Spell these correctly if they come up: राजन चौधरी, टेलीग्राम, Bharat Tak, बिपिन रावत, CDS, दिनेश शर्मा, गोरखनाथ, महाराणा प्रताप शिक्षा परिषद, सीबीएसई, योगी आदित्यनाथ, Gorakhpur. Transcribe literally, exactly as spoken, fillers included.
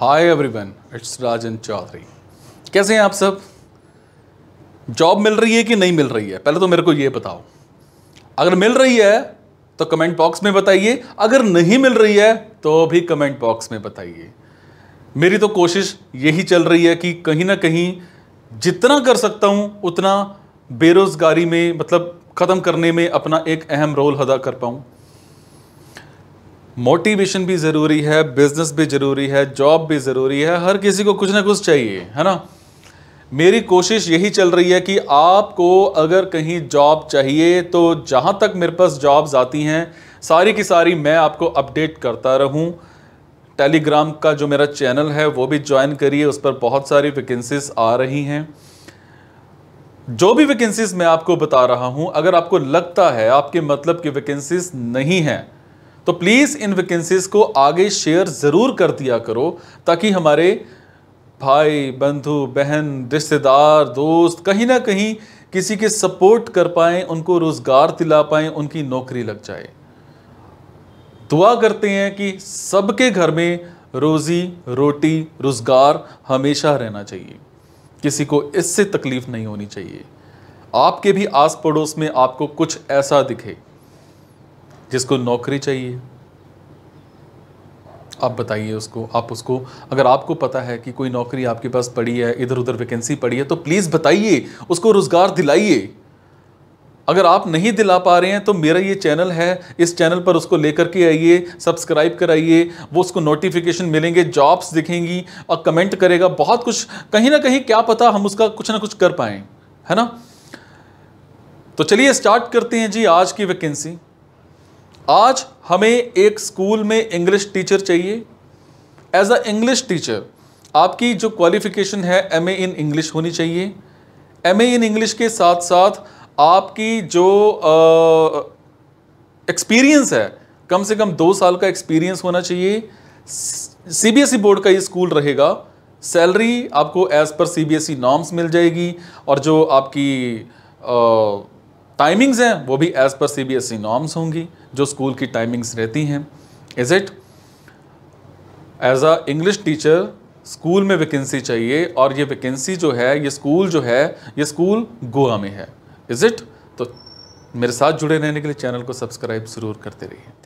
Hi everyone, it's राजन चौधरी। कैसे हैं आप सब? जॉब मिल रही है कि नहीं मिल रही है, पहले तो मेरे को ये बताओ। अगर मिल रही है तो कमेंट बॉक्स में बताइए, अगर नहीं मिल रही है तो भी कमेंट बॉक्स में बताइए। मेरी तो कोशिश यही चल रही है कि कहीं ना कहीं जितना कर सकता हूँ उतना बेरोज़गारी में मतलब ख़त्म करने में अपना एक अहम रोल अदा कर पाऊँ। मोटिवेशन भी ज़रूरी है, बिजनेस भी ज़रूरी है, जॉब भी ज़रूरी है, हर किसी को कुछ ना कुछ चाहिए, है ना। मेरी कोशिश यही चल रही है कि आपको अगर कहीं जॉब चाहिए तो जहाँ तक मेरे पास जॉब्स आती हैं सारी की सारी मैं आपको अपडेट करता रहूँ। टेलीग्राम का जो मेरा चैनल है वो भी ज्वाइन करिए, उस पर बहुत सारी वैकेंसीज आ रही हैं। जो भी वैकेंसीज मैं आपको बता रहा हूँ, अगर आपको लगता है आपके मतलब की वैकेंसीज नहीं हैं तो प्लीज़ इन वैकेंसीज़ को आगे शेयर ज़रूर कर दिया करो, ताकि हमारे भाई, बंधु, बहन, रिश्तेदार, दोस्त कहीं ना कहीं किसी के सपोर्ट कर पाएँ, उनको रोज़गार दिला पाएँ, उनकी नौकरी लग जाए। दुआ करते हैं कि सबके घर में रोज़ी रोटी रोज़गार हमेशा रहना चाहिए, किसी को इससे तकलीफ़ नहीं होनी चाहिए। आपके भी आस पड़ोस में आपको कुछ ऐसा दिखे जिसको नौकरी चाहिए, आप बताइए उसको। आप उसको अगर आपको पता है कि कोई नौकरी आपके पास पड़ी है, इधर उधर वैकेंसी पड़ी है, तो प्लीज़ बताइए, उसको रोज़गार दिलाइए। अगर आप नहीं दिला पा रहे हैं तो मेरा ये चैनल है, इस चैनल पर उसको लेकर के आइए, सब्सक्राइब कराइए, वो उसको नोटिफिकेशन मिलेंगे, जॉब्स दिखेंगी और कमेंट करेगा, बहुत कुछ कहीं ना कहीं क्या पता हम उसका कुछ ना कुछ कर पाएँ, है ना। तो चलिए स्टार्ट करते हैं जी आज की वैकेंसी। आज हमें एक स्कूल में इंग्लिश टीचर चाहिए। एज अ इंग्लिश टीचर आपकी जो क्वालिफ़िकेशन है एम ए इन इंग्लिश होनी चाहिए। एम ए इन इंग्लिश के साथ साथ आपकी जो एक्सपीरियंस है कम से कम दो साल का एक्सपीरियंस होना चाहिए। सीबीएसई बोर्ड का ये स्कूल रहेगा। सैलरी आपको एज़ पर सीबीएसई नॉर्म्स मिल जाएगी और जो आपकी आ, टाइमिंग्स हैं वो भी एज़ पर सीबीएसई नॉर्म्स होंगी, जो स्कूल की टाइमिंग्स रहती हैं। Is it as a English teacher school में वैकेंसी चाहिए, और ये वैकेंसी जो है, ये स्कूल जो है, ये स्कूल गोवा में है। इज इट तो मेरे साथ जुड़े रहने के लिए चैनल को सब्सक्राइब ज़रूर करते रहिए।